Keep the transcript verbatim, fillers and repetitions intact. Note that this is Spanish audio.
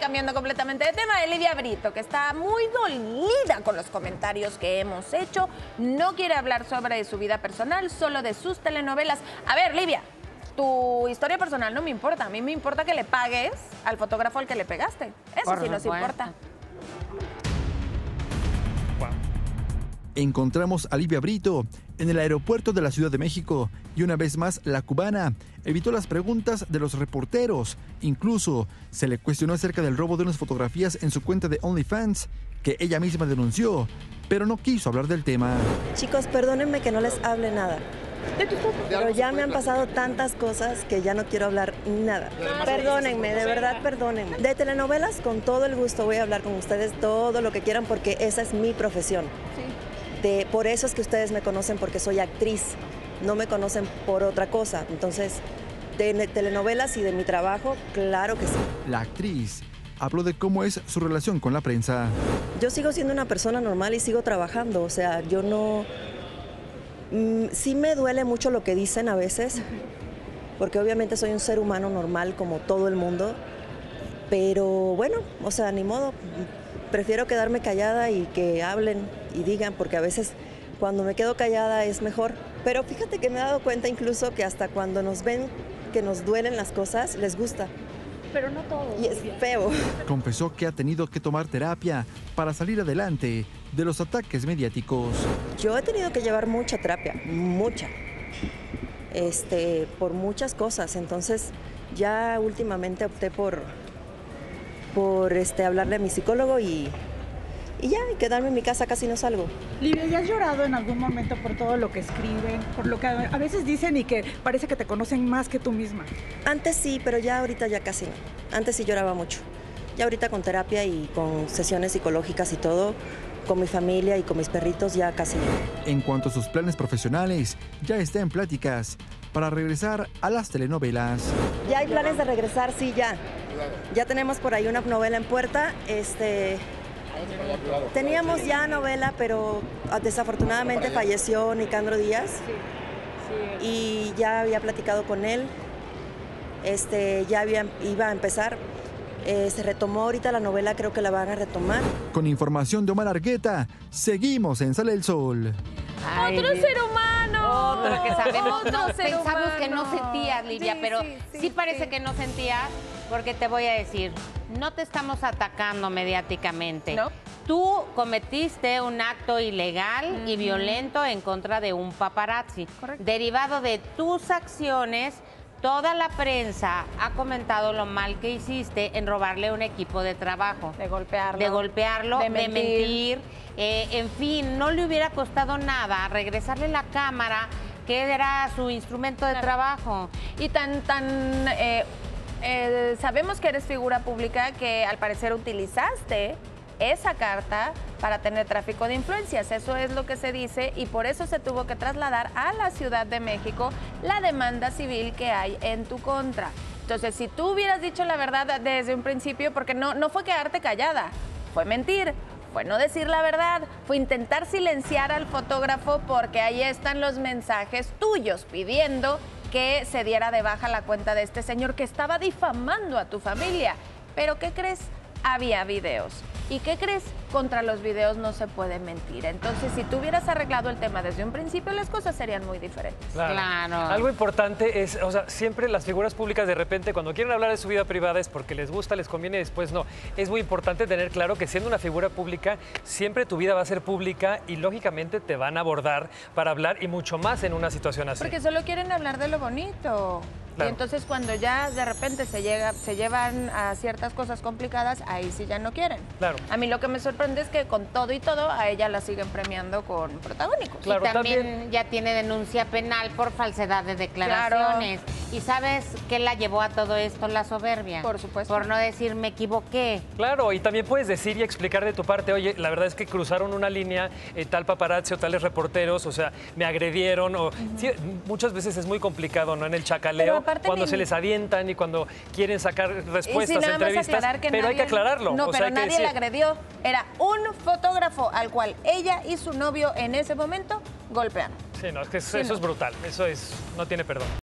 cambiando completamente de tema, de Livia Brito, que está muy dolida con los comentarios que hemos hecho. No quiere hablar sobre su vida personal, solo de sus telenovelas. A ver, Livia, tu historia personal no me importa. A mí me importa que le pagues al fotógrafo al que le pegaste. Eso Por sí nos supuesto. importa. Encontramos a Livia Brito en el aeropuerto de la Ciudad de México y una vez más la cubana evitó las preguntas de los reporteros. Incluso se le cuestionó acerca del robo de unas fotografías en su cuenta de OnlyFans que ella misma denunció, pero no quiso hablar del tema. Chicos, perdónenme que no les hable nada, pero ya me han pasado tantas cosas que ya no quiero hablar nada. Perdónenme, de verdad, perdónenme. De telenovelas, con todo el gusto voy a hablar con ustedes todo lo que quieran porque esa es mi profesión. Sí. De, por eso es que ustedes me conocen, porque soy actriz, no me conocen por otra cosa. Entonces, de telenovelas y de mi trabajo, claro que sí. La actriz habló de cómo es su relación con la prensa. Yo sigo siendo una persona normal y sigo trabajando, o sea, yo no... Mmm, sí me duele mucho lo que dicen a veces, porque obviamente soy un ser humano normal como todo el mundo, pero bueno, o sea, ni modo. Prefiero quedarme callada y que hablen y digan, porque a veces cuando me quedo callada es mejor. Pero fíjate que me he dado cuenta incluso que hasta cuando nos ven que nos duelen las cosas, les gusta. Pero no todo. Y es feo. Confesó que ha tenido que tomar terapia para salir adelante de los ataques mediáticos. Yo he tenido que llevar mucha terapia, mucha, este, por muchas cosas. Entonces ya últimamente opté por... por este, hablarle a mi psicólogo y, y ya, y quedarme en mi casa, casi no salgo. Livia, ¿ya has llorado en algún momento por todo lo que escriben, por lo que a veces dicen y que parece que te conocen más que tú misma? Antes sí, pero ya ahorita ya casi no. Antes sí lloraba mucho. Ya ahorita con terapia y con sesiones psicológicas y todo, con mi familia y con mis perritos ya casi no. En cuanto a sus planes profesionales, ya está en pláticas para regresar a las telenovelas. Ya hay planes de regresar, sí, ya. Ya tenemos por ahí una novela en puerta. Este, teníamos ya novela, pero desafortunadamente falleció Nicandro Díaz y ya había platicado con él. Este, ya había, iba a empezar. Eh, se retomó ahorita la novela, creo que la van a retomar. Con información de Omar Argueta, seguimos en Sale el Sol. Ay, otro ser humano. Otro que sabemos. Otro no, pensamos humano. que no sentías, Livia, sí, pero sí, sí, sí parece sí. que no sentías. Porque te voy a decir, no te estamos atacando mediáticamente. ¿No? Tú cometiste un acto ilegal uh-huh. y violento en contra de un paparazzi. Correcto. Derivado de tus acciones, toda la prensa ha comentado lo mal que hiciste en robarle un equipo de trabajo. De golpearlo. De golpearlo, de mentir. De mentir. Eh, en fin, no le hubiera costado nada regresarle la cámara, que era su instrumento de claro. trabajo. Y tan... tan eh, Eh, sabemos que eres figura pública, que al parecer utilizaste esa carta para tener tráfico de influencias. Eso es lo que se dice y por eso se tuvo que trasladar a la Ciudad de México la demanda civil que hay en tu contra. Entonces, si tú hubieras dicho la verdad desde un principio, porque no, no fue quedarte callada, fue mentir, fue no decir la verdad, fue intentar silenciar al fotógrafo, porque ahí están los mensajes tuyos pidiendo que se diera de baja la cuenta de este señor que estaba difamando a tu familia. Pero ¿qué crees? Había videos. ¿Y qué crees? Contra los videos no se puede mentir. Entonces, si tú hubieras arreglado el tema desde un principio, las cosas serían muy diferentes. Claro. claro. Algo importante es, o sea, siempre las figuras públicas de repente cuando quieren hablar de su vida privada es porque les gusta, les conviene, después no. Es muy importante tener claro que siendo una figura pública, siempre tu vida va a ser pública y lógicamente te van a abordar para hablar y mucho más en una situación así. Porque solo quieren hablar de lo bonito. Claro. Y entonces cuando ya de repente se llega, se llevan a ciertas cosas complicadas, ahí sí ya no quieren. Claro. A mí lo que me sorprende es que con todo y todo a ella la siguen premiando con protagónicos. Claro, y también, también ya tiene denuncia penal por falsedad de declaraciones. Claro. ¿Y sabes qué la llevó a todo esto? La soberbia. Por supuesto. Por no decir, me equivoqué. Claro, y también puedes decir y explicar de tu parte, oye, la verdad es que cruzaron una línea, eh, tal paparazzi o tales reporteros, o sea, me agredieron. O, uh-huh. sí, muchas veces es muy complicado, ¿no? En el chacaleo, cuando ni... se les avientan y cuando quieren sacar respuestas, y si entrevistas, pero nadie... hay que aclararlo. No, o pero sea, nadie decir... la agredió. Era un fotógrafo al cual ella y su novio en ese momento golpearon. Sí, no, es que eso, sí, eso no. es brutal, eso es, no tiene perdón.